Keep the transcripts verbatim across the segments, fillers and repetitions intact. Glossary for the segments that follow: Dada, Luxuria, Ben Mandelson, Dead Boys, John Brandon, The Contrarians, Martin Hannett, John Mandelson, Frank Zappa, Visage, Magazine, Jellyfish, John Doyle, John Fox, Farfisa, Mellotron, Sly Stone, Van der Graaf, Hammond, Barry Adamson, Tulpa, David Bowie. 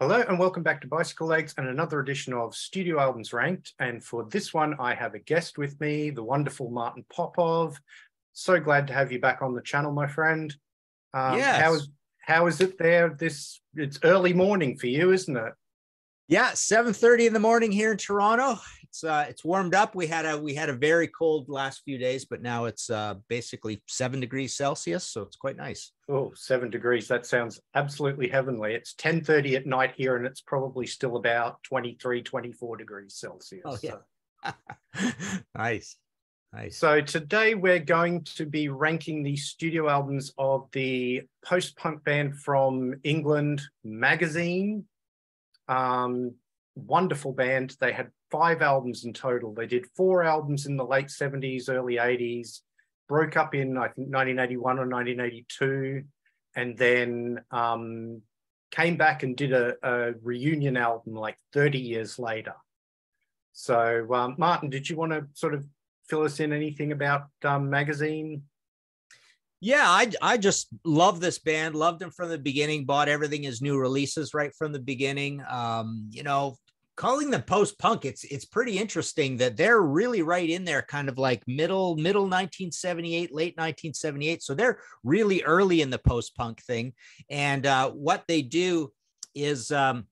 Hello and welcome back to Bicycle Legs and another edition of Studio Albums Ranked. And for this one, I have a guest with me, the wonderful Martin Popoff. So glad to have you back on the channel, my friend. Um, yes. How is, how is it there? This it's early morning for you, isn't it? Yeah, seven thirty in the morning here in Toronto. It's uh, it's warmed up. We had a we had a very cold last few days, but now it's uh, basically seven degrees Celsius, so it's quite nice. Oh, seven degrees. That sounds absolutely heavenly. It's ten thirty at night here, and it's probably still about twenty-three, twenty-four degrees Celsius. Oh, yeah. So. Nice. Nice. So today we're going to be ranking the studio albums of the post-punk band from England, Magazine. Um, wonderful band. They had five albums in total. They did four albums in the late seventies, early eighties, broke up in, I think, nineteen eighty-one or nineteen eighty-two, and then um, came back and did a, a reunion album like thirty years later. So, um, Martin, did you want to sort of fill us in anything about um, Magazine? Yeah, I, I just love this band, loved them from the beginning, bought everything as new releases right from the beginning. Um, you know, calling them post-punk, it's it's pretty interesting that they're really right in there, kind of like middle, middle nineteen seventy-eight, late nineteen seventy-eight. So they're really early in the post-punk thing. And uh, what they do is... Um,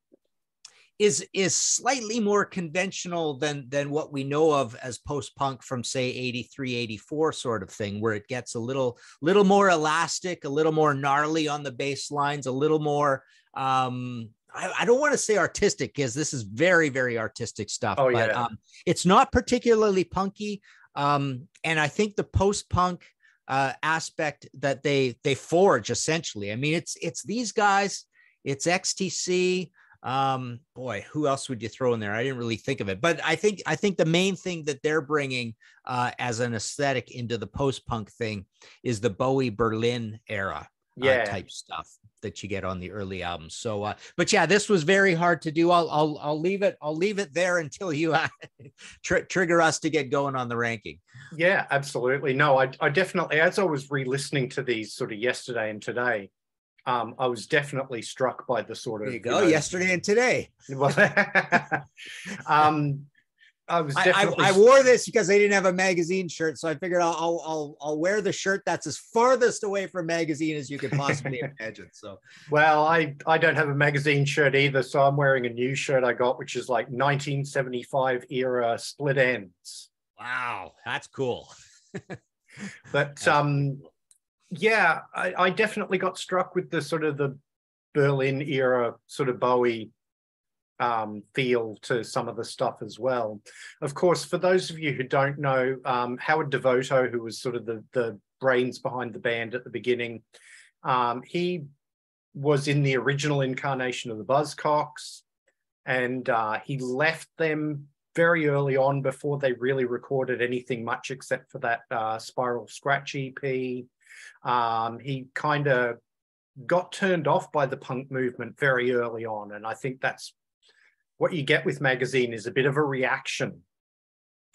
is is slightly more conventional than than what we know of as post-punk from, say, eighty-three, eighty-four sort of thing, where it gets a little little more elastic, a little more gnarly on the bass lines, a little more, um, I, I don't want to say artistic, because this is very, very artistic stuff. Oh, but, yeah. Um, it's not particularly punky. Um, and I think the post-punk uh, aspect that they they forge, essentially. I mean, it's it's these guys, it's X T C, um boy, who else would you throw in there? I didn't really think of it, but i think i think the main thing that they're bringing uh as an aesthetic into the post-punk thing is the Bowie Berlin era, yeah, uh, type stuff that you get on the early albums. So uh but yeah, this was very hard to do. I'll i'll, I'll leave it i'll leave it there until you uh, tr trigger us to get going on the ranking. Yeah, absolutely. No, i i definitely, as I was re-listening to these sort of yesterday and today, Um, I was definitely struck by the sort of... There you go, you know, yesterday and today. Well, um, I was definitely... I, I, I wore this because they didn't have a Magazine shirt, so I figured I'll, I'll, I'll, I'll wear the shirt that's as farthest away from Magazine as you could possibly imagine. So, well, I, I don't have a Magazine shirt either, so I'm wearing a new shirt I got, which is like nineteen seventy-five era Split Ends. Wow, that's cool. But... That's um. Cool. Yeah, I, I definitely got struck with the sort of the Berlin era sort of Bowie um, feel to some of the stuff as well. Of course, for those of you who don't know, um, Howard Devoto, who was sort of the, the brains behind the band at the beginning, um, he was in the original incarnation of the Buzzcocks, and uh, he left them very early on before they really recorded anything much except for that uh, Spiral Scratch E P. Um, he kind of got turned off by the punk movement very early on, and I think that's what you get with Magazine, is a bit of a reaction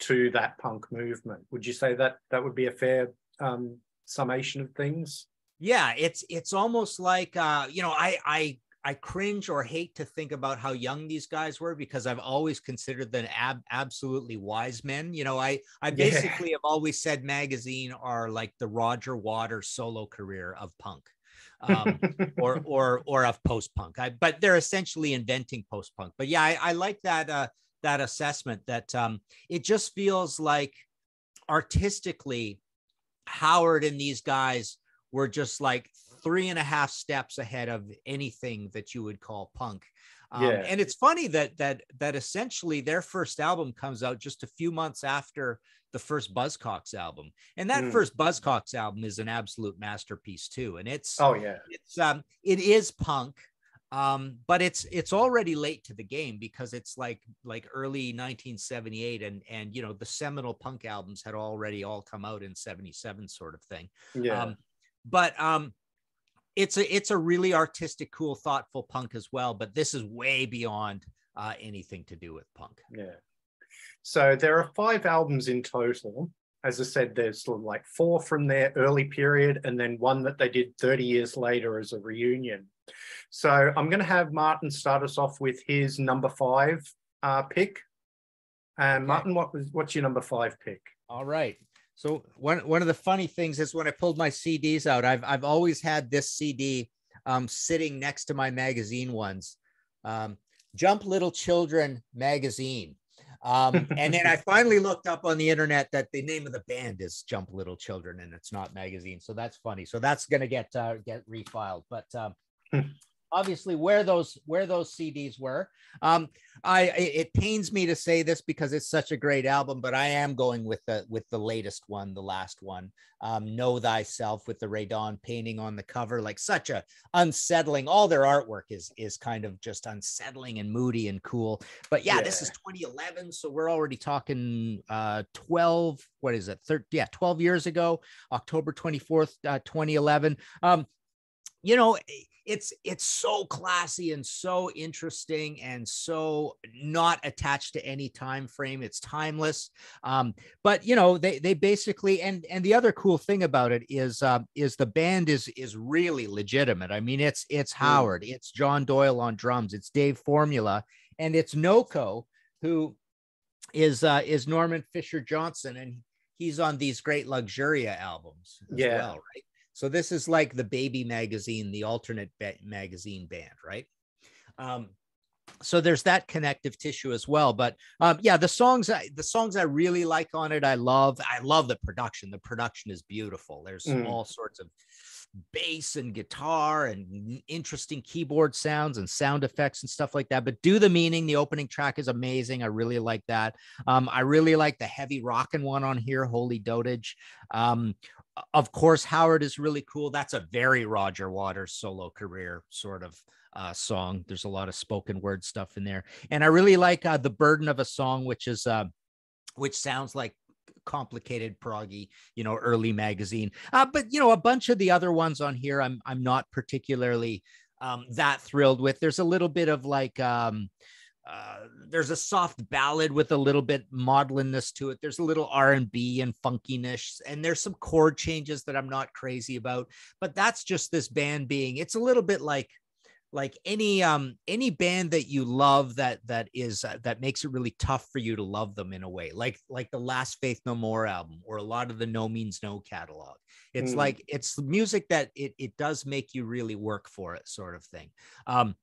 to that punk movement. Would you say that that would be a fair um, summation of things? Yeah, it's it's almost like uh, you know, I I I cringe or hate to think about how young these guys were, because I've always considered them ab absolutely wise men. You know, I, I basically yeah. have always said Magazine are like the Roger Waters solo career of punk, um, or, or, or of post-punk, I, but they're essentially inventing post-punk. But yeah, I, I like that, uh, that assessment, that um, it just feels like artistically Howard and these guys were just like three and a half steps ahead of anything that you would call punk. Um, yeah. And it's funny that, that, that essentially their first album comes out just a few months after the first Buzzcocks album. And that mm. first Buzzcocks album is an absolute masterpiece too. And it's, oh yeah, it's, um, it is punk, um, but it's, it's already late to the game, because it's like, like early nineteen seventy-eight, and, and, you know, the seminal punk albums had already all come out in seventy-seven sort of thing. Yeah. Um, but, um, It's a it's a really artistic, cool, thoughtful punk as well, but this is way beyond uh, anything to do with punk. Yeah. So there are five albums in total, as I said, there's sort of like four from their early period and then one that they did thirty years later as a reunion. So I'm going to have Martin start us off with his number five uh, pick. And okay. Martin, what was, what's your number five pick? All right. So one, one of the funny things is when I pulled my C Ds out, I've, I've always had this C D um, sitting next to my magazine ones. Um, Jump Little Children magazine. Um, and then I finally looked up on the internet that the name of the band is Jump Little Children and it's not Magazine. So that's funny. So that's going to get, uh, get refiled, but, um, obviously where those, where those C Ds were, um, I, it pains me to say this because it's such a great album, but I am going with the, with the latest one, the last one, um, Know Thyself, with the radon painting on the cover, like such a unsettling, all their artwork is, is kind of just unsettling and moody and cool, but yeah, yeah. This is twenty eleven. So we're already talking, uh, twelve, what is it? thirteen, yeah. twelve years ago, October twenty-fourth, uh, twenty eleven. Um, you know, it's, it's so classy and so interesting and so not attached to any time frame. It's timeless. Um, but you know, they, they basically, and, and the other cool thing about it is, uh, is the band is, is really legitimate. I mean, it's, it's Howard, it's John Doyle on drums, it's Dave Formula, and it's Noko, who is, uh, is Norman Fisher-Johnson. And he's on these great Luxuria albums as yeah. well, right? So this is like the baby magazine, the alternate ba- magazine band, right? Um, so there's that connective tissue as well. But um, yeah, the songs, I, the songs I really like on it, I love. I love the production. The production is beautiful. There's mm. all sorts of bass and guitar and interesting keyboard sounds and sound effects and stuff like that. But Do the Meaning, the opening track, is amazing. I really like that. Um, I really like the heavy rockin' one on here, Holy Dotage. Um, Of course, Howard is really cool. That's a very Roger Waters solo career sort of uh, song. There's a lot of spoken word stuff in there. And I really like uh, The Burden of a Song, which is uh, which sounds like complicated proggy, you know, early Magazine. Uh, but, you know, a bunch of the other ones on here, I'm, I'm not particularly um, that thrilled with. There's a little bit of like... Um, Uh, there's a soft ballad with a little bit maudlinness to it. There's a little R and B and funkiness, and there's some chord changes that I'm not crazy about, but that's just this band being, it's a little bit like, like any, um, any band that you love that, that is, uh, that makes it really tough for you to love them in a way, like, like the last Faith No More album or a lot of the No Means No catalog. It's mm. like, it's music that it, it does make you really work for it, sort of thing. Um,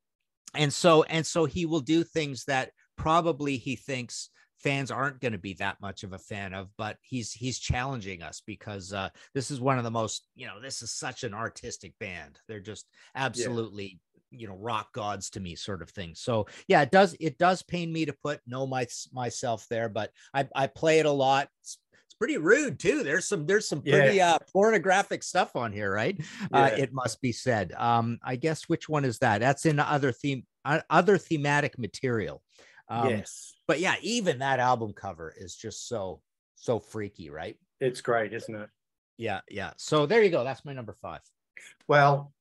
And so, and so he will do things that probably he thinks fans aren't going to be that much of a fan of, but he's, he's challenging us because uh, this is one of the most, you know, this is such an artistic band. They're just absolutely, yeah. you know, rock gods to me, sort of thing. So yeah, it does, it does pain me to put Know my, myself there, but I, I play it a lot. It's, it's pretty rude too. There's some, there's some pretty yeah. uh, pornographic stuff on here, right? Yeah. Uh, it must be said. Um, I guess which one is that? That's in other theme, other thematic material. Um, yes. But yeah, even that album cover is just so, so freaky, right? It's great, isn't it? Yeah. Yeah. So there you go. That's my number five. Well,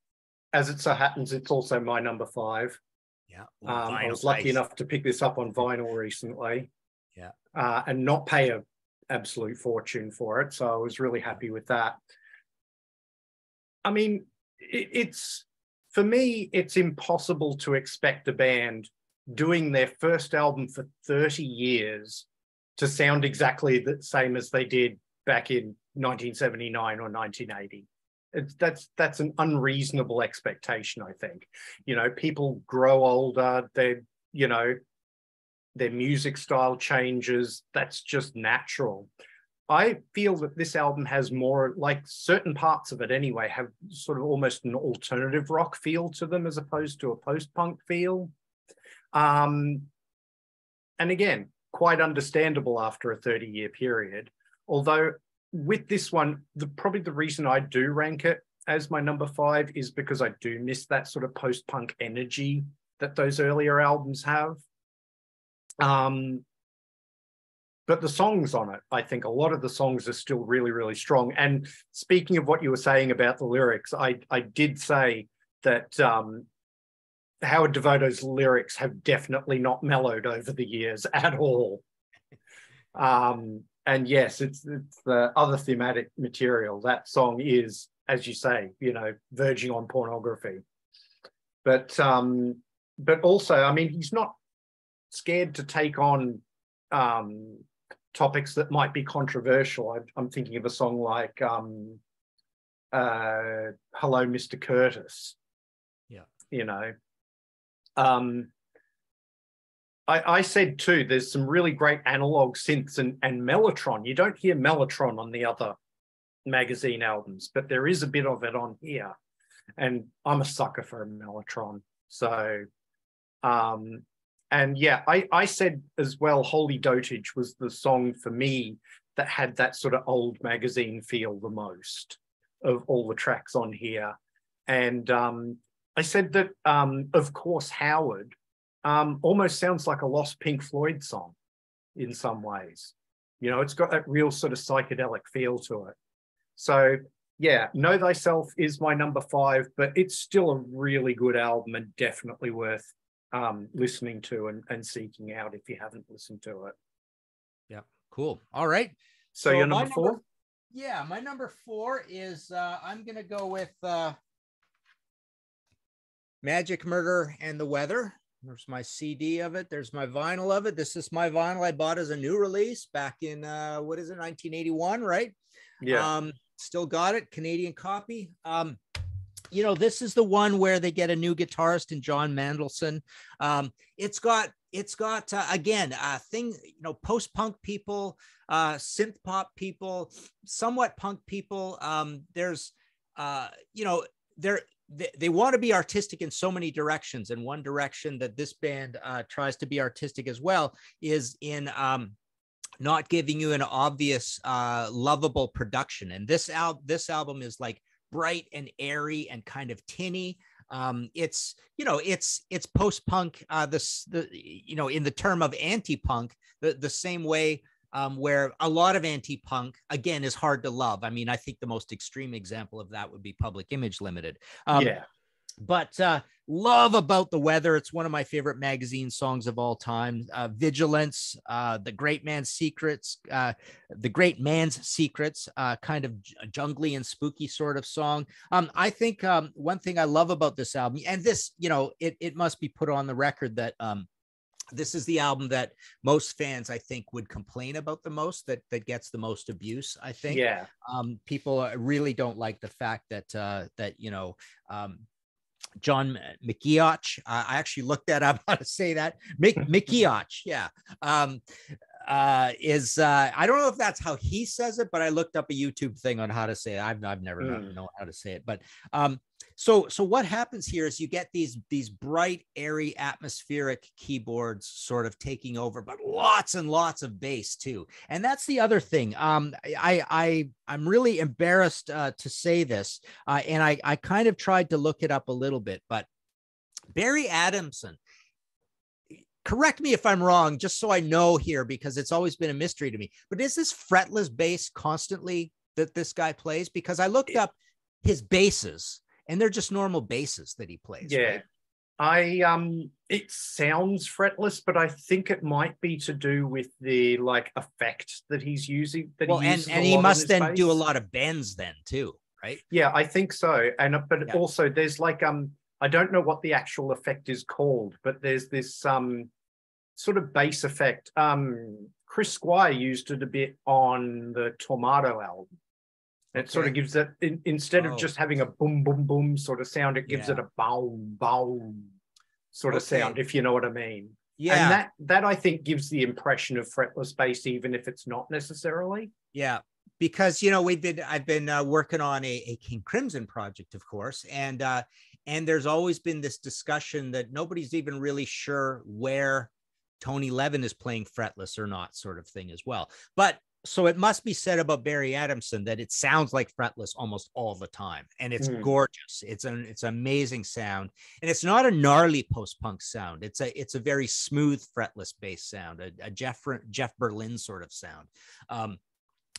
as it so happens, it's also my number five. Yeah. Well, um, I was lucky enough to pick this up on vinyl recently. Yeah. Uh, and not pay a absolute fortune for it, so I was really happy with that. I mean, it, it's for me, it's impossible to expect a band doing their first album for thirty years to sound exactly the same as they did back in nineteen seventy-nine or nineteen eighty. It's, that's that's an unreasonable expectation, I think. You know, people grow older, they, you know, their music style changes. That's just natural. I feel that this album has more, like certain parts of it anyway, have sort of almost an alternative rock feel to them as opposed to a post-punk feel. Um, and again, quite understandable after a thirty-year period. Although with this one, the probably the reason I do rank it as my number five is because I do miss that sort of post-punk energy that those earlier albums have. Um, but the songs on it, I think a lot of the songs are still really, really strong. And speaking of what you were saying about the lyrics, I, I did say that um, Howard Devoto's lyrics have definitely not mellowed over the years at all. Um, and yes, it's, it's the other thematic material. That song is, as you say, you know, verging on pornography. But um, but also, I mean, he's not scared to take on um, topics that might be controversial. I, I'm thinking of a song like um, uh, Hello, Mister Curtis. Yeah. You know. Um, I, I said too, there's some really great analog synths and, and mellotron. You don't hear mellotron on the other Magazine albums, but there is a bit of it on here. And I'm a sucker for a mellotron. So, um, and yeah, I, I said as well, Holy Dotage was the song for me that had that sort of old Magazine feel the most of all the tracks on here. And um, I said that, um, of course, Howard um, almost sounds like a lost Pink Floyd song in some ways. You know, it's got that real sort of psychedelic feel to it. So, yeah, Know Thyself is my number five, but it's still a really good album and definitely worth um, listening to and, and seeking out if you haven't listened to it. Yeah, cool. All right. So, so your number four? Number, yeah, my number four is uh, I'm going to go with uh, Magic, Murder, and the Weather. There's my C D of it. There's my vinyl of it. This is my vinyl I bought as a new release back in, uh, what is it, nineteen eighty-one, right? Yeah. Um, still got it, Canadian copy. Um, you know, this is the one where they get a new guitarist in John Mandelson. Um, it's got, it's got uh, again, a thing, you know, post-punk people, uh, synth pop people, somewhat punk people. Um, there's, uh, you know, they're, they, they want to be artistic in so many directions. And one direction that this band uh, tries to be artistic as well is in, um, not giving you an obvious, uh, lovable production. And this al- this album is like bright and airy and kind of tinny. Um, it's, you know, it's, it's post-punk, uh, this, the, you know, in the term of anti-punk, the, the same way, um, where a lot of anti-punk again is hard to love. I mean, I think the most extreme example of that would be Public Image Limited. Um, yeah. But uh, love About the Weather. It's one of my favorite Magazine songs of all time. Uh, Vigilance, uh, The Great Man's Secrets, uh, The Great Man's Secrets, uh, kind of jungly and spooky sort of song. Um, I think um, one thing I love about this album, and this, you know, it, it must be put on the record that um, this is the album that most fans, I think, would complain about the most, that that gets the most abuse, I think. Yeah. Um, people really don't like the fact that, uh, that you know, um, John McGeoch. Uh, I actually looked that up how to say that. McGeoch, yeah. Um, uh, is uh, I don't know if that's how he says it, but I looked up a YouTube thing on how to say it. I've I've never mm. known how to say it, but um, so so what happens here is you get these these bright, airy, atmospheric keyboards sort of taking over, but lots and lots of bass too. And that's the other thing. Um, I I I'm really embarrassed uh, to say this, uh, and I I kind of tried to look it up a little bit, but Barry Adamson. Correct me if I'm wrong, just so I know here, because it's always been a mystery to me. But is this fretless bass constantly that this guy plays? Because I looked up his basses, and they're just normal basses that he plays. Yeah, right? I um, it sounds fretless, but I think it might be to do with the like effect that he's using. That well, he and and he must then bass. do a lot of bends then too, right? Yeah, I think so. And but yeah. also there's like um, I don't know what the actual effect is called, but there's this um. sort of bass effect. Um, Chris Squire used it a bit on the Tornado album. It okay. sort of gives that, in, instead oh. of just having a boom, boom, boom sort of sound, it gives yeah. it a boom, boom sort okay. of sound, if you know what I mean. Yeah. And that, that I think gives the impression of fretless bass, even if it's not necessarily. Yeah. Because, you know, we've been, I've been uh, working on a, a King Crimson project, of course. And, uh, and there's always been this discussion that nobody's even really sure where Tony Levin is playing fretless or not, sort of thing as well. But so it must be said about Barry Adamson that it sounds like fretless almost all the time, and it's mm. gorgeous. It's an it's amazing sound, and it's not a gnarly post-punk sound. It's a it's a very smooth fretless bass sound, a, a Jeff Jeff Berlin sort of sound. Um,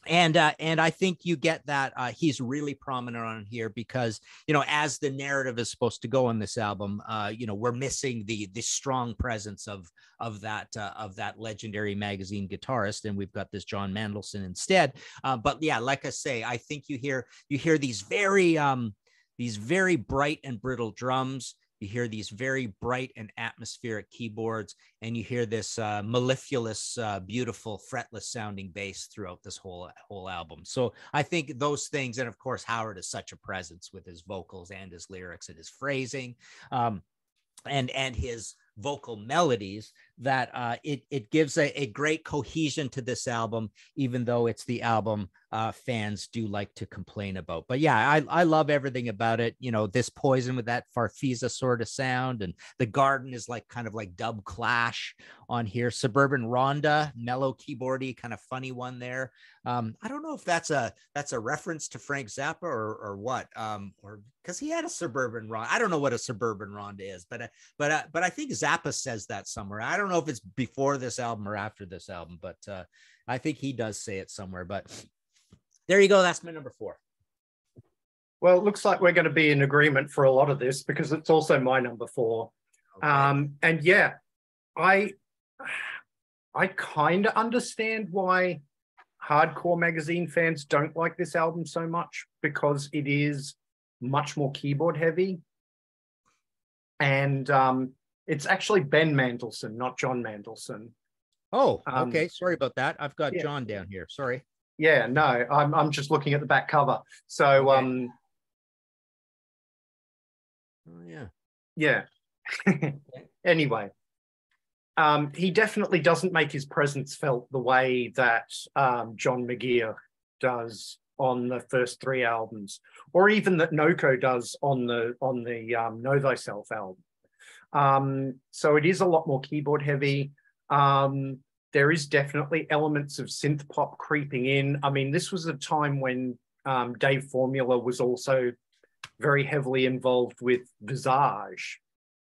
And uh, and I think you get that uh, he's really prominent on here because, you know, as the narrative is supposed to go on this album, uh, you know, we're missing the the strong presence of of that uh, of that legendary Magazine guitarist. And we've got this John Mandelson instead. Uh, but yeah, like I say, I think you hear you hear these very um, these very bright and brittle drums. You hear these very bright and atmospheric keyboards, and you hear this uh, mellifluous, uh, beautiful, fretless-sounding bass throughout this whole whole album. So I think those things, and of course, Howard is such a presence with his vocals and his lyrics and his phrasing, um, and and his vocal melodies, that uh, it it gives a, a great cohesion to this album, even though it's the album uh, fans do like to complain about. But yeah, I, I love everything about it. You know, this Poison with that Farfisa sort of sound, and The Garden is like kind of like dub clash on here. Suburban Ronda, mellow keyboardy, kind of funny one there. Um, I don't know if that's a that's a reference to Frank Zappa or or what, um, or because he had a Suburban Ronda. I don't know what a Suburban Ronda is, but uh, but uh, but I think Zappa says that somewhere. I don't know if it's before this album or after this album, but uh I think he does say it somewhere. But there you go, that's my number four. Well, it looks like we're going to be in agreement for a lot of this, because it's also my number four. Okay. Um and yeah, I I kind of understand why hardcore Magazine fans don't like this album so much, because it is much more keyboard heavy. And um it's actually Ben Mandelson, not John Mandelson. Oh, okay. Um, Sorry about that. I've got yeah. John down here. Sorry. Yeah, no, I'm, I'm just looking at the back cover. So, okay. um, oh, yeah. Yeah. Okay. Anyway, um, he definitely doesn't make his presence felt the way that um, John McGeoch does on the first three albums, or even that Noko does on the, on the um, Know Thyself album. Um, so it is a lot more keyboard heavy. Um, there is definitely elements of synth pop creeping in. I mean, this was a time when um, Dave Formula was also very heavily involved with Visage,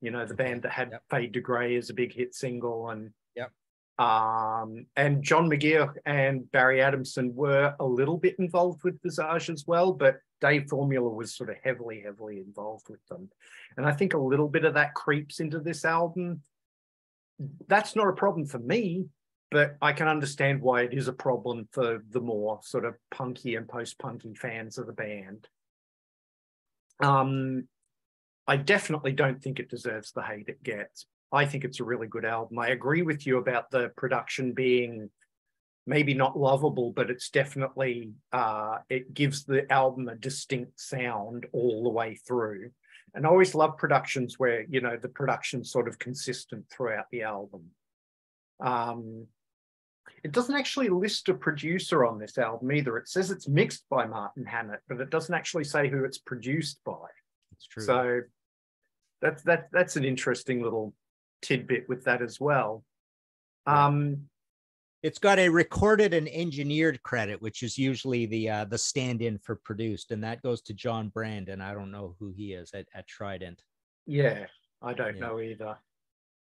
you know, the band that had yep. Fade to Grey as a big hit single. And, yep. um, and John McGeoch and Barry Adamson were a little bit involved with Visage as well, but Dave Formula was sort of heavily, heavily involved with them. And I think a little bit of that creeps into this album. That's not a problem for me, but I can understand why it is a problem for the more sort of punky and post-punky fans of the band. Um, I definitely don't think it deserves the hate it gets. I think it's a really good album. I agree with you about the production being maybe not lovable, but it's definitely, uh, it gives the album a distinct sound all the way through. And I always love productions where, you know, the production's sort of consistent throughout the album. Um, it doesn't actually list a producer on this album either. It says it's mixed by Martin Hannett, but it doesn't actually say who it's produced by. It's true. So that's, that, that's an interesting little tidbit with that as well. Yeah. Um, It's got a recorded and engineered credit, which is usually the uh, the stand-in for produced, and that goes to John Brandon. I don't know who he is at, at Trident. Yeah, I don't yeah. know either.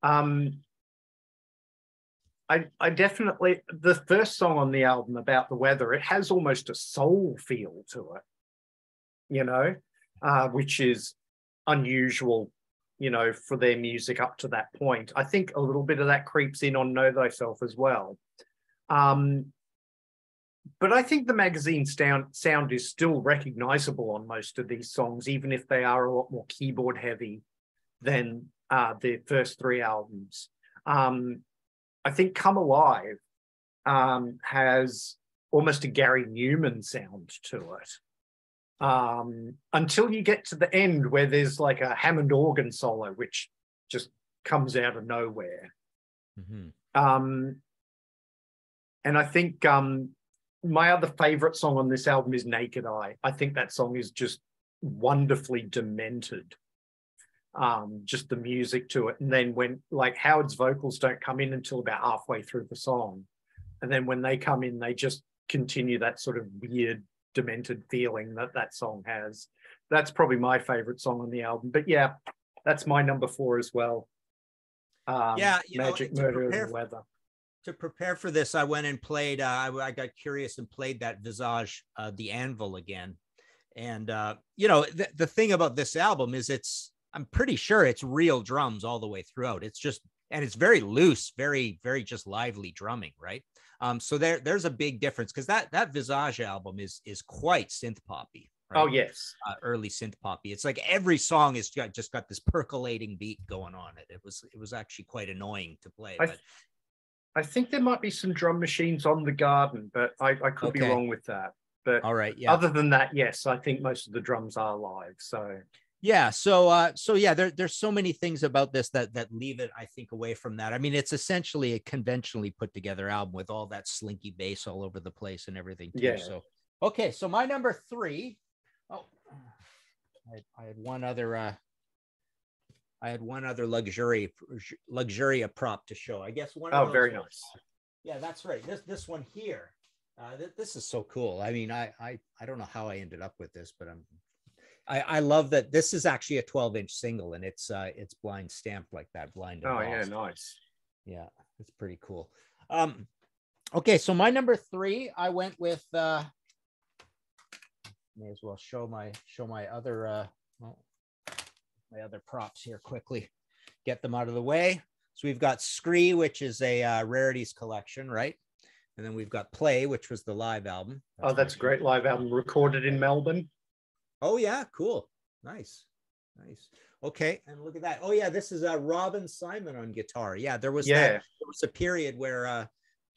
Um, I I definitely, the first song on the album, About the Weather, it has almost a soul feel to it, you know, uh, which is unusual, you know, for their music up to that point. I think a little bit of that creeps in on Know Thyself as well. Um, but I think the Magazine sound, sound is still recognizable on most of these songs, even if they are a lot more keyboard heavy than uh, the first three albums. Um, I think Come Alive um, has almost a Gary Numan sound to it. Um, until you get to the end where there's like a Hammond organ solo, which just comes out of nowhere. Mm-hmm. Um, And I think um, my other favorite song on this album is Naked Eye. I think that song is just wonderfully demented, um, just the music to it. And then when, like, Howard's vocals don't come in until about halfway through the song. And then when they come in, they just continue that sort of weird, demented feeling that that song has. That's probably my favorite song on the album. But yeah, that's my number four as well. Um, yeah, you know, Magic Murder in the Weather. to prepare for this, I went and played, uh, I, I got curious and played that Visage, uh, the Anvil again. And, uh, you know, th the thing about this album is it's, I'm pretty sure it's real drums all the way throughout. It's just, and it's very loose, very, very just lively drumming, right? Um, so there, there's a big difference, because that that Visage album is is quite synth poppy. Right? Oh yes, uh, early synth poppy. It's like every song is got, just got this percolating beat going on. It it was it was actually quite annoying to play. I, but... I think there might be some drum machines on the Garden, but I, I could okay. be wrong with that. But all right, yeah. Other than that, yes, I think most of the drums are live. So. Yeah. So, uh, so yeah, there, there's so many things about this that, that leave it, I think, away from that. I mean, it's essentially a conventionally put together album with all that slinky bass all over the place and everything. Too. Yeah. So, okay. So my number three, oh, I had, I had one other, uh, I had one other luxury, Luxuria prop to show, I guess. One. Oh, of very ones. Nice. Yeah, that's right. This, this one here, uh, th this is so cool. I mean, I, I, I don't know how I ended up with this, but I'm, I, I love that this is actually a twelve inch single, and it's uh, it's blind stamped like that. Blind. Oh yeah, nice. Yeah, it's pretty cool. Um, okay, so my number three, I went with. Uh, may as well show my show my other uh, well, my other props here quickly, get them out of the way. So we've got Scree, which is a uh, rarities collection, right? And then we've got Play, which was the live album. That's oh, that's a great live album recorded in Melbourne. Oh yeah, cool, nice, nice. Okay, and look at that. Oh yeah, this is uh, Robin Simon on guitar. Yeah, there was yeah. That, there was a period where uh,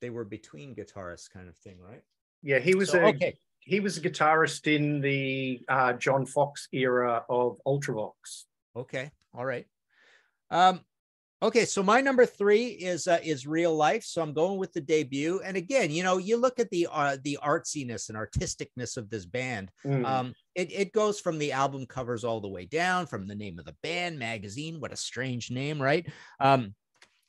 they were between guitarists, kind of thing, right? Yeah, he was so, a okay. he was a guitarist in the uh, John Fox era of Ultravox. Okay, all right. Um, okay, so my number three is uh, is Real Life. So I'm going with the debut. And again, you know, you look at the uh, the artsiness and artisticness of this band. Mm. Um, It, it goes from the album covers all the way down, from the name of the band, Magazine. What a strange name, right? Um,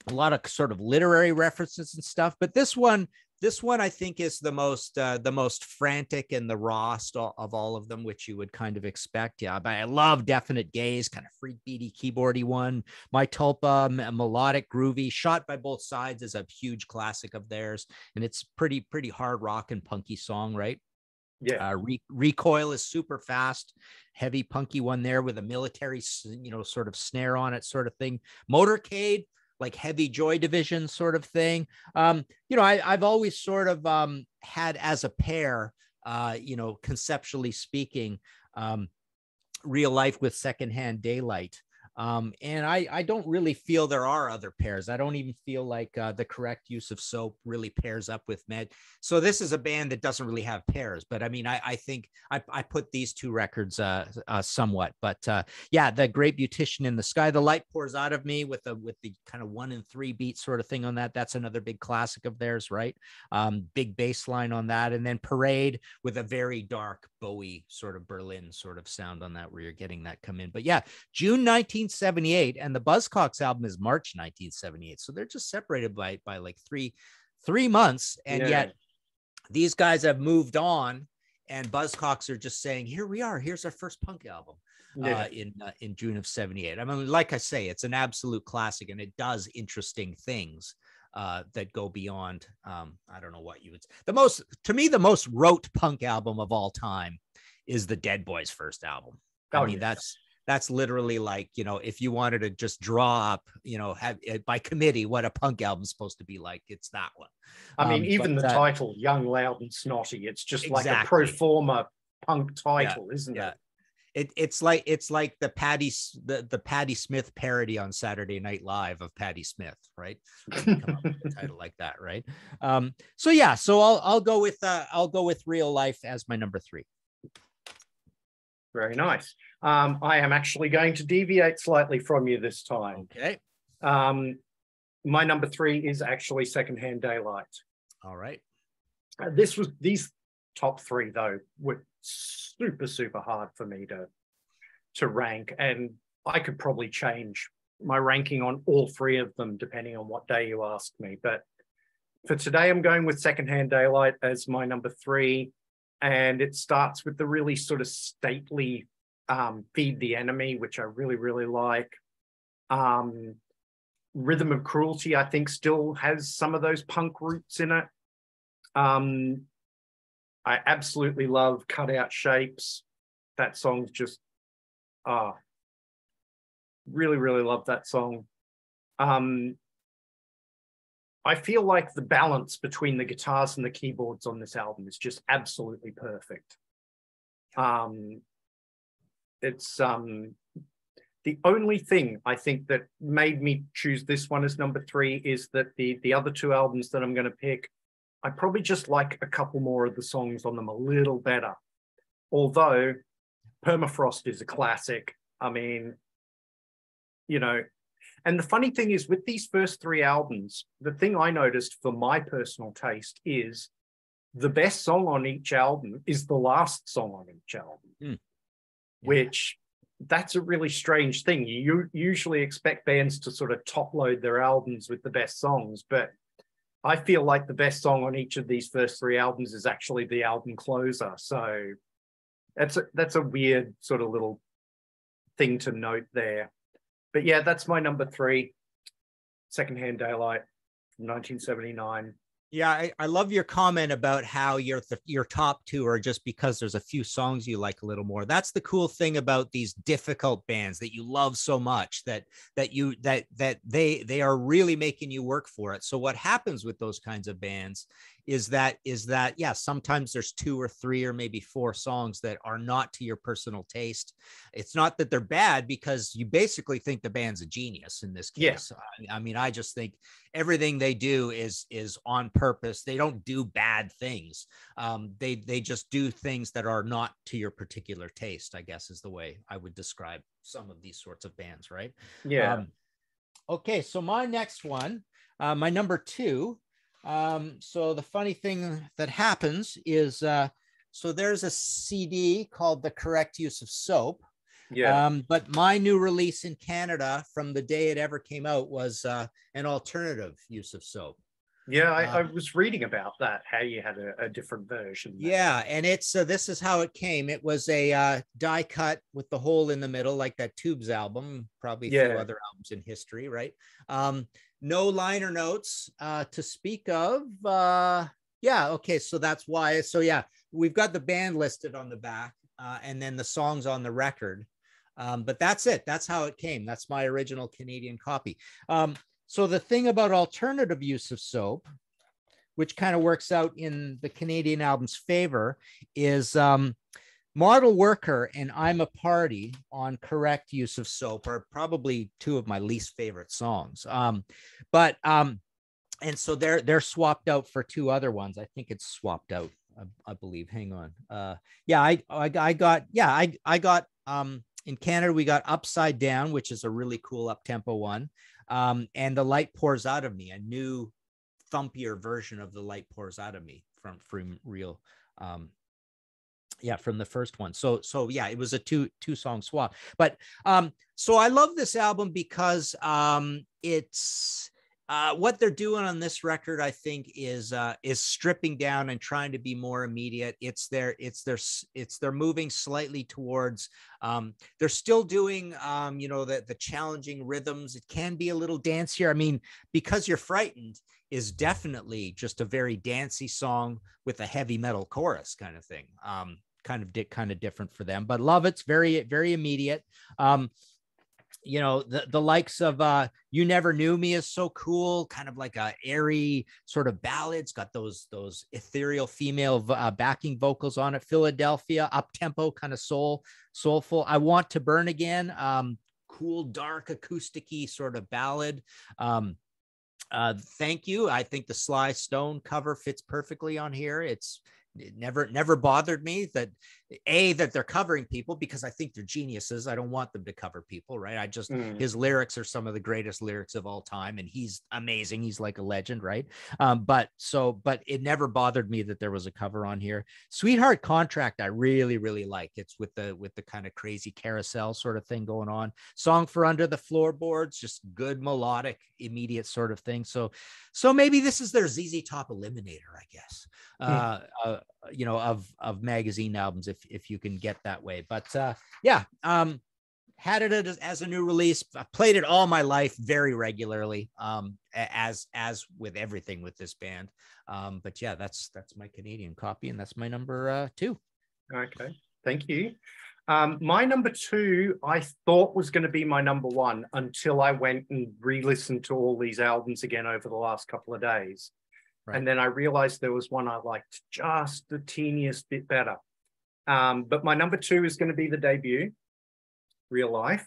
a lot of sort of literary references and stuff. But this one, this one I think is the most uh, the most frantic and the rawest of all of them, which you would kind of expect. Yeah, but I love Definite Gaze, kind of freak beaty keyboardy one. My Tulpa, melodic, groovy, Shot by Both Sides is a huge classic of theirs, and it's pretty pretty hard rock and punky song, right? Yeah, uh, Re Recoil is super fast, heavy, punky one there with a military, you know, sort of snare on it, sort of thing. Motorcade, like heavy Joy Division sort of thing. Um, you know, I, I've always sort of um, had as a pair, uh, you know, conceptually speaking, um, Real Life with Secondhand Daylight. Um, and I, I don't really feel there are other pairs. I don't even feel like uh, the correct use of soap really pairs up with Med. So this is a band that doesn't really have pairs. But I mean, I, I think I, I put these two records uh, uh, somewhat. But uh, yeah, The Great Beautician in the Sky, The Light Pours Out of Me, with the with the kind of one and three beat sort of thing on that. That's another big classic of theirs, right? Um, big bass line on that. And then Parade with a very dark Bowie sort of Berlin sort of sound on that, where you're getting that come in. But yeah, June nineteenth, nineteen seventy-eight, and the Buzzcocks album is March nineteen seventy-eight, so they're just separated by by like three three months, and yeah. Yet these guys have moved on, and Buzzcocks are just saying, here we are, here's our first punk album. Yeah. uh, in uh, in June of seventy-eight. I mean, like I say, it's an absolute classic, and it does interesting things uh that go beyond um I don't know what you would say. The most, to me, the most rote punk album of all time is the Dead Boys' first album. Oh, I mean, yeah. that's That's literally like, you know, if you wanted to just draw up, you know, have by committee what a punk album's supposed to be like, it's that one. I mean, um, even the uh, title, Young, Loud and Snotty, it's just exactly. like a pro forma punk title, yeah, isn't yeah. it? It, it's like it's like the Patti the, the Patti Smith parody on Saturday Night Live of Patti Smith, right? Come up with a title like that, right? Um, so yeah, so I'll I'll go with uh, I'll go with Real Life as my number three. Very nice. Um, I am actually going to deviate slightly from you this time. Okay. Um, my number three is actually Secondhand Daylight. All right. Uh, this was these top three though were super super hard for me to to rank, and I could probably change my ranking on all three of them depending on what day you ask me. But for today, I'm going with Secondhand Daylight as my number three. And it starts with the really sort of stately um, Feed the Enemy, which I really, really like. Um, Rhythm of Cruelty, I think, still has some of those punk roots in it. Um, I absolutely love Cut Out Shapes. That song's just, ah, uh, really, really love that song. Um, I feel like the balance between the guitars and the keyboards on this album is just absolutely perfect. Um, it's um, the only thing I think that made me choose this one as number three is that the, the other two albums that I'm going to pick, I probably just like a couple more of the songs on them a little better. Although Permafrost is a classic. I mean, you know, and the funny thing is with these first three albums, the thing I noticed for my personal taste is the best song on each album is the last song on each album, mm. yeah. which that's a really strange thing. You usually expect bands to sort of top load their albums with the best songs, but I feel like the best song on each of these first three albums is actually the album closer. So that's a, that's a weird sort of little thing to note there. But yeah, that's my number three, Secondhand Daylight, nineteen seventy-nine. Yeah, I, I love your comment about how your your top two are just because there's a few songs you like a little more. That's the cool thing about these difficult bands that you love so much that that you that that they they are really making you work for it. So what happens with those kinds of bands is that is that yeah, sometimes there's two or three or maybe four songs that are not to your personal taste. It's not that they're bad, because you basically think the band's a genius in this case. Yeah. I, I mean, I just think everything they do is is on purpose. They don't do bad things. Um, they they just do things that are not to your particular taste, I guess, is the way I would describe some of these sorts of bands, right? Yeah. Um, okay, so my next one, uh, my number two. Um, so the funny thing that happens is, uh, so there's a C D called The Correct Use of Soap. Yeah. Um, but my new release in Canada from the day it ever came out was, uh, an alternative use of soap. Yeah. I, um, I was reading about that, how you had a, a different version. There. Yeah. And it's, uh, this is how it came. It was a, uh, die cut with the hole in the middle, like that Tubes album, probably a yeah. few other albums in history. Right. Um, No liner notes uh, to speak of. Uh, yeah, okay, so that's why. So yeah, we've got the band listed on the back uh, and then the songs on the record. Um, but that's it. That's how it came. That's my original Canadian copy. Um, so the thing about alternative use of soap, which kind of works out in the Canadian album's favor, is um, Model Worker and I'm a Party on Correct Use of Soap are probably two of my least favorite songs. Um, but, um, and so they're, they're swapped out for two other ones. I think it's swapped out, I, I believe. Hang on. Uh, yeah, I, I, I got, yeah, I, I got, um, in Canada, we got Upside Down, which is a really cool up-tempo one. Um, and The Light Pours Out of Me, a new thumpier version of The Light Pours Out of Me from, from real, um, yeah, from the first one. So, so yeah, it was a two, two song swap, but, um, so I love this album because, um, it's, uh, what they're doing on this record, I think is, uh, is stripping down and trying to be more immediate. It's their, it's their, it's they're moving slightly towards, um, they're still doing, um, you know, the, the challenging rhythms. It can be a little dancier. I mean, Because You're Frightened is definitely just a very dancey song with a heavy metal chorus kind of thing. Um, kind of di- kind of different for them, but love it's very, very immediate. Um, you know, the, the likes of uh, You Never Knew Me is so cool, kind of like a airy sort of ballad. It's got those, those ethereal female uh, backing vocals on it. Philadelphia, up-tempo, kind of soul, soulful. I Want to Burn Again, um, cool, dark, acoustic-y sort of ballad. Um, uh, Thank You. I think the Sly Stone cover fits perfectly on here. It's, It never, never bothered me that a, that they're covering people, because I think they're geniuses. I don't want them to cover people. Right. I just, mm. his lyrics are some of the greatest lyrics of all time. And he's amazing. He's like a legend. Right. Um, but so, but it never bothered me that there was a cover on here. Sweetheart Contract, I really, really like. It's with the, with the kind of crazy carousel sort of thing going on. Song for Under the Floorboards, just good melodic, immediate sort of thing. So, so maybe this is their Z Z Top eliminator, I guess. Uh, mm. uh you know, of, of magazine albums, if, if you can get that way, but, uh, yeah. Um, had it as a new release. I've played it all my life very regularly, um, as as with everything with this band. Um, but yeah, that's that's my Canadian copy, and that's my number uh, two. Okay, thank you. Um, my number two, I thought was going to be my number one until I went and re-listened to all these albums again over the last couple of days. Right. And then I realized there was one I liked just the teeniest bit better. Um, but my number two is going to be the debut, Real Life.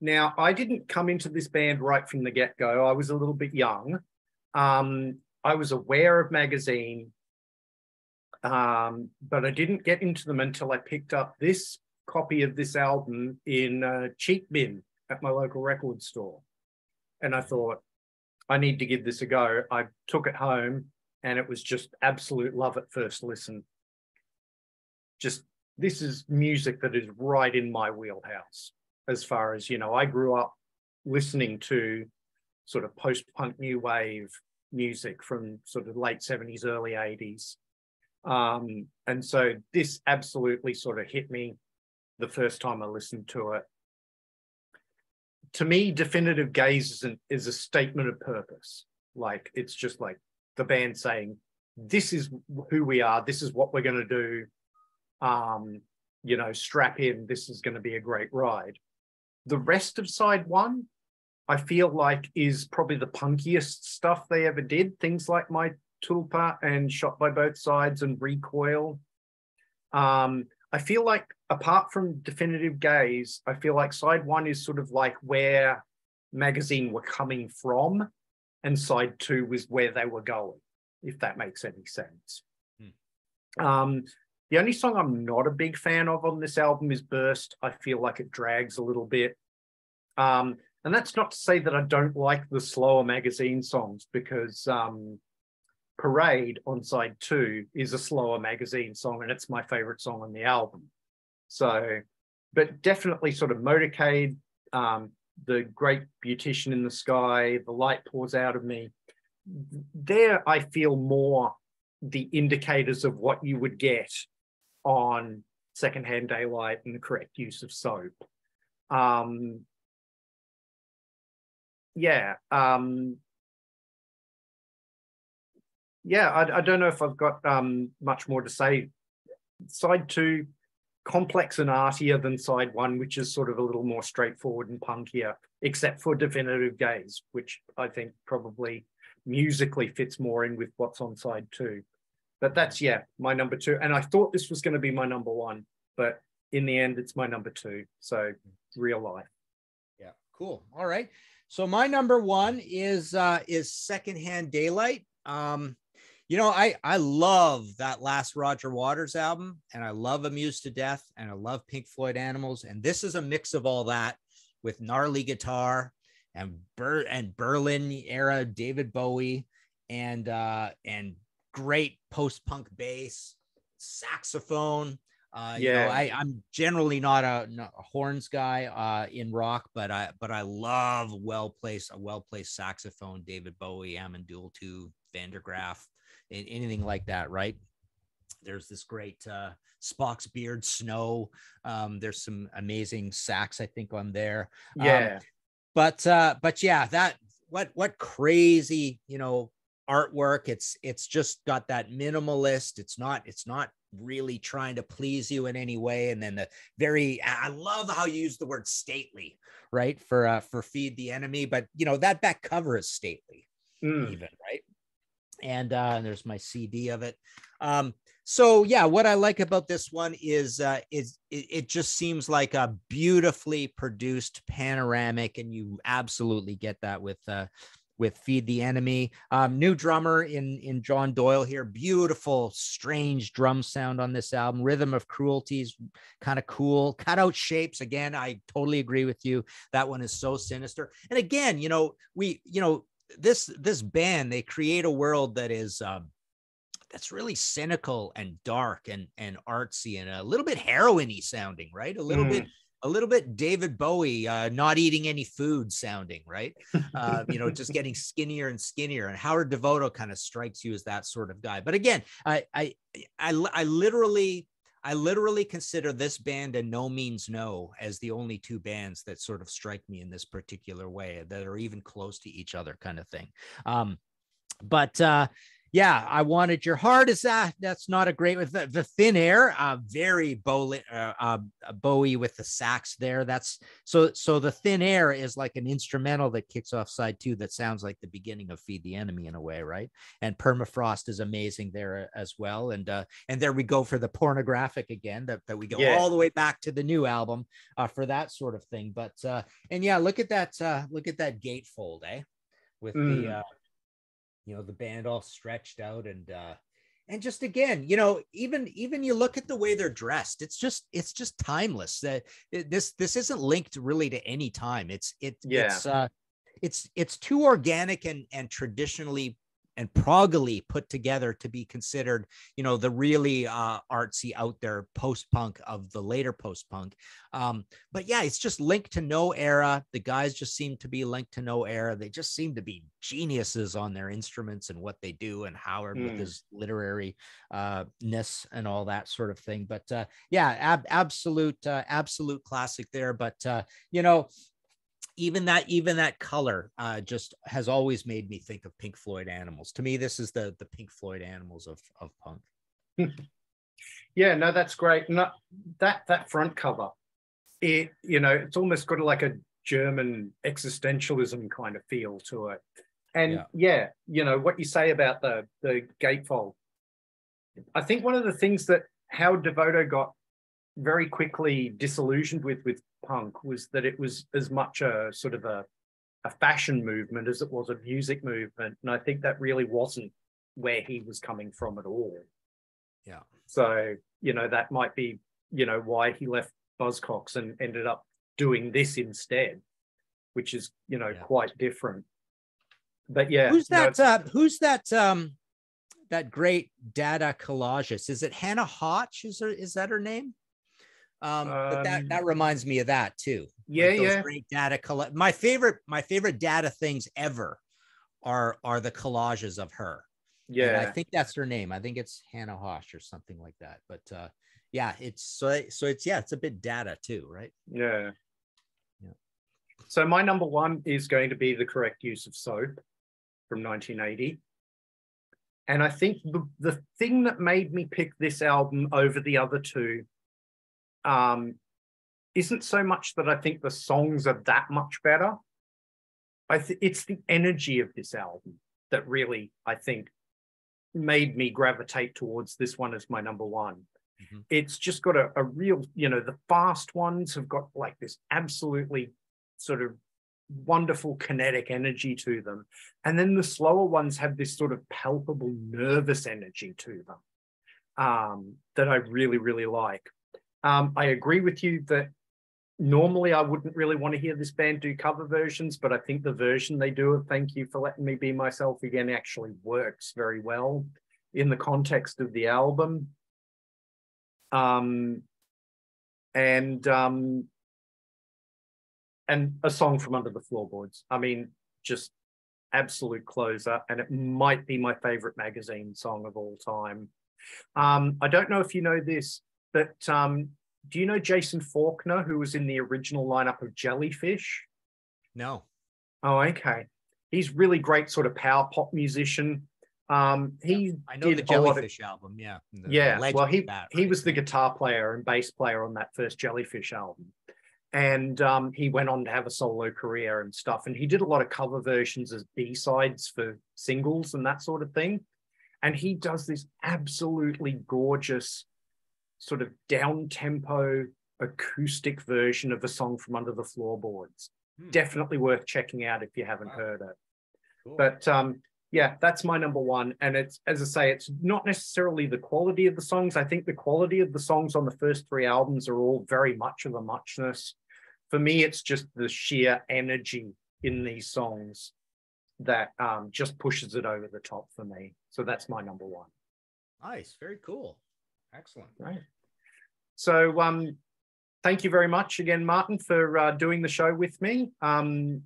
Now, I didn't come into this band right from the get-go. I was a little bit young. Um, I was aware of Magazine, um, but I didn't get into them until I picked up this copy of this album in a cheap bin at my local record store. And I thought, I need to give this a go. I took it home, and it was just absolute love at first listen. Just, this is music that is right in my wheelhouse. As far as, you know, I grew up listening to sort of post-punk new wave music from sort of late seventies, early eighties. Um, and so this absolutely sort of hit me the first time I listened to it. To me, Definitive Gaze is, an, is a statement of purpose. Like, it's just like the band saying, this is who we are, this is what we're going to do. Um, you know, strap in, this is going to be a great ride. The rest of side one, I feel like, is probably the punkiest stuff they ever did. Things like My Tulpa and Shot by Both Sides and Recoil. Um, I feel like, apart from Definitive Gaze, I feel like side one is sort of like where Magazine were coming from, and side two was where they were going, if that makes any sense. Hmm. Um, the only song I'm not a big fan of on this album is Burst. I feel like it drags a little bit. Um, and that's not to say that I don't like the slower Magazine songs, because um, Parade on side two is a slower Magazine song, and it's my favorite song on the album. So, but definitely sort of Motorcade, um, The Great Beautician in the Sky, The Light Pours Out of Me. There I feel more the indicators of what you would get on Secondhand Daylight and The Correct Use of Soap. Um, yeah. Um, yeah, I, I don't know if I've got um, much more to say. Side two, complex and artier than side one, which is sort of a little more straightforward and punkier, except for Definitive Gaze, which I think probably musically fits more in with what's on side two. But that's, yeah, my number two. And I thought this was going to be my number one, but in the end, it's my number two. So Real Life. Yeah, cool. All right. So my number one is uh, is Secondhand Daylight. Um, You know, I, I love that last Roger Waters album, and I love Amused to Death, and I love Pink Floyd Animals. And this is a mix of all that with gnarly guitar and Ber and Berlin era David Bowie and uh, and great post-punk bass, saxophone. Uh, yeah, you know, I, I'm generally not a, not a horns guy uh, in rock, but I but I love well-placed a well-placed saxophone, David Bowie, Hammond, Duel two, Van der Graaf. Anything like that, right? There's this great uh, Spock's Beard, Snow. Um, there's some amazing sax, I think, on there. Yeah, um, but uh, but yeah, that what what crazy, you know, artwork. It's it's just got that minimalist. It's not it's not really trying to please you in any way. And then the very, I love how you use the word stately, right, for uh, for Feed the Enemy. But you know that back cover is stately, mm. even right. And, uh, and there's my C D of it. Um, so yeah, what I like about this one is, uh, is it, it just seems like a beautifully produced panoramic, and you absolutely get that with, uh, with Feed the Enemy. Um, new drummer in, in John Doyle here, beautiful, strange drum sound on this album. Rhythm of Cruelty's kind of cool. Cutout Shapes, again, I totally agree with you. That one is so sinister. And again, you know, we, you know, this this band, they create a world that is um that's really cynical and dark and and artsy and a little bit heroin-y sounding, right? A little mm. bit a little bit David Bowie uh not eating any food sounding, right? Uh you know, just getting skinnier and skinnier. And Howard Devoto kind of strikes you as that sort of guy. But again, I I I, I literally I literally consider this band and No Means No as the only two bands that sort of strike me in this particular way, that are even close to each other kind of thing. Um, but uh, yeah, I Wanted Your Heart is that, that's not a great with the, the Thin Air, uh, very Bowie, uh, uh, Bowie with the sax there. That's so, so the Thin Air is like an instrumental that kicks off side two. That sounds like the beginning of Feed the Enemy in a way. Right. And Permafrost is amazing there as well. And, uh, and there we go for the Pornographic again, that, that we go yeah. all the way back to the new album uh, for that sort of thing. But, uh, and yeah, look at that, uh, look at that gatefold, eh? With mm. the, uh, you know, the band all stretched out and, uh, and just again, you know, even, even you look at the way they're dressed, it's just, it's just timeless. That uh, this, this isn't linked really to any time. It's, it, yeah. it's, uh, it's, it's too organic and, and traditionally and proggily put together to be considered, you know, the really uh, artsy out there post-punk of the later post-punk. Um, but yeah, it's just linked to no era. The guys just seem to be linked to no era. They just seem to be geniuses on their instruments and what they do, and Howard mm. with his literary uh, ness and all that sort of thing. But uh, yeah, ab absolute, uh, absolute classic there. But uh, you know, Even that, even that color uh, just has always made me think of Pink Floyd Animals. To me, this is the the Pink Floyd Animals of of punk. Yeah, no, that's great. No, that that front cover, it you know, it's almost got like a German existentialism kind of feel to it. And yeah, yeah you know what you say about the the gatefold. I think one of the things that Howard Devoto got very quickly disillusioned with with punk was that it was as much a sort of a, a fashion movement as it was a music movement, and I think that really wasn't where he was coming from at all. Yeah. So you know that might be you know why he left Buzzcocks and ended up doing this instead, which is you know yeah. quite different. But yeah, who's that? No, uh, who's that? Um, that great Dada collagist. Is it Hannah Höch? Is her, is that her name? Um, but that, that reminds me of that too. Yeah, like yeah. Great data collect. My favorite, my favorite data things ever are are the collages of her. Yeah, and I think that's her name. I think it's Hannah Höch or something like that. But uh, yeah, it's so so it's yeah, it's a bit data too, right? Yeah. Yeah. So my number one is going to be The Correct Use of Soap from nineteen eighty, and I think the the thing that made me pick this album over the other two. Um, isn't so much that I think the songs are that much better. I th it's the energy of this album that really, I think, made me gravitate towards this one as my number one. Mm-hmm. It's just got a, a real, you know, the fast ones have got like this absolutely sort of wonderful kinetic energy to them. And then the slower ones have this sort of palpable nervous energy to them um, that I really, really like. Um, I agree with you that normally I wouldn't really want to hear this band do cover versions, but I think the version they do of Thank You for Letting Me Be Myself Again actually works very well in the context of the album. Um, and, um, and A Song from Under the Floorboards. I mean, just absolute closer, and it might be my favorite Magazine song of all time. Um, I don't know if you know this, but um, do you know Jason Faulkner, who was in the original lineup of Jellyfish? No. Oh, okay. He's really great sort of power pop musician. Um, he I know the Jellyfish album, yeah. Yeah, well, he, he was the guitar player and bass player on that first Jellyfish album. And um, he went on to have a solo career and stuff. And he did a lot of cover versions as B-sides for singles and that sort of thing. And he does this absolutely gorgeous sort of down-tempo acoustic version of A Song from Under the Floorboards. Hmm. Definitely worth checking out if you haven't wow. heard it. Cool. But um, yeah, that's my number one. And it's, as I say, it's not necessarily the quality of the songs. I think the quality of the songs on the first three albums are all very much of a muchness. For me, it's just the sheer energy in these songs that um, just pushes it over the top for me. So that's my number one. Nice, very cool. Excellent. Right. So um, thank you very much again, Martin, for uh, doing the show with me. Um,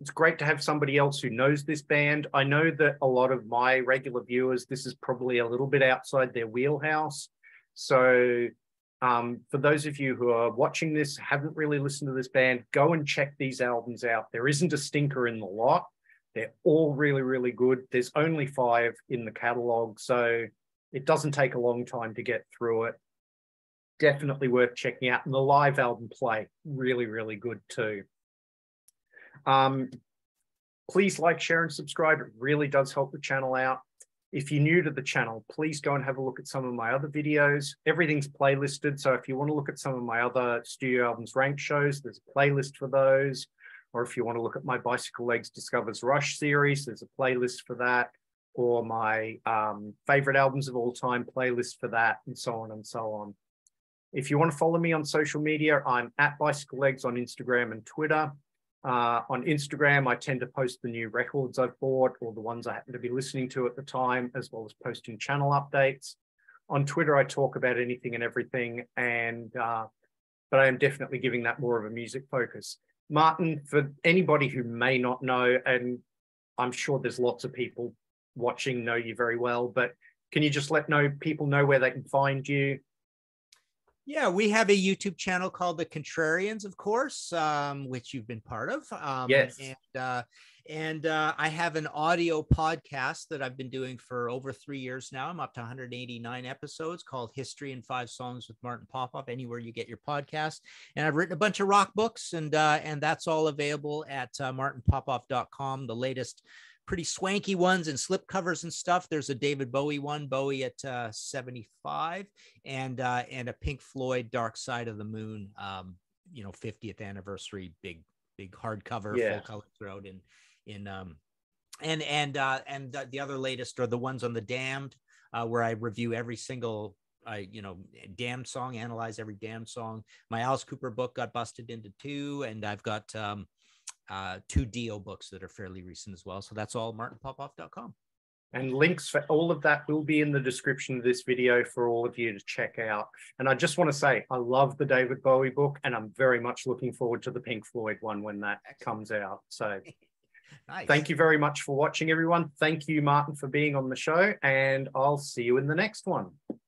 it's great to have somebody else who knows this band. I know that a lot of my regular viewers, this is probably a little bit outside their wheelhouse. So Um, for those of you who are watching this, haven't really listened to this band, go and check these albums out. There isn't a stinker in the lot. They're all really, really good. There's only five in the catalog, so it doesn't take a long time to get through it. Definitely worth checking out. And the live album Play, really, really good too. Um, please like, share, and subscribe. It really does help the channel out. If you're new to the channel, please go and have a look at some of my other videos. Everything's playlisted, so if you want to look at some of my other Studio Albums Ranked shows, there's a playlist for those. Or if you want to look at my Bicycle Legs Discovers Rush series, there's a playlist for that. Or my um, favorite albums of all time playlist for that, and so on and so on. If you want to follow me on social media, I'm at Bicycle Legs on Instagram and Twitter. Uh, on Instagram, I tend to post the new records I've bought or the ones I happen to be listening to at the time, as well as posting channel updates. On Twitter, I talk about anything and everything, and uh, but I am definitely giving that more of a music focus. Martin, for anybody who may not know, and I'm sure there's lots of people watching know you very well, but can you just let know people know where they can find you? Yeah, we have a YouTube channel called The Contrarians, of course, um, which you've been part of. Um, yes. And, uh, and uh, I have an audio podcast that I've been doing for over three years now. I'm up to one hundred eighty-nine episodes, called History in Five Songs with Martin Popoff, anywhere you get your podcast. And I've written a bunch of rock books, and, uh, and that's all available at uh, martin popoff dot com, the latest pretty swanky ones and slip covers and stuff. There's a David Bowie one, Bowie at uh, seventy-five, and uh, and a Pink Floyd Dark Side of the Moon, um, you know, fiftieth anniversary, big big hardcover, yeah. Full color throat in in um, and and uh, and the other latest are the ones on the Damned, uh, where I review every single uh, you know Damned song, analyze every Damned song. My Alice Cooper book got busted into two, and I've got. Um, Uh, two Dio books that are fairly recent as well. So that's all martin popoff dot com. And links for all of that will be in the description of this video for all of you to check out. And I just want to say, I love the David Bowie book, and I'm very much looking forward to the Pink Floyd one when that comes out. So nice. Thank you very much for watching, everyone. Thank you, Martin, for being on the show, and I'll see you in the next one.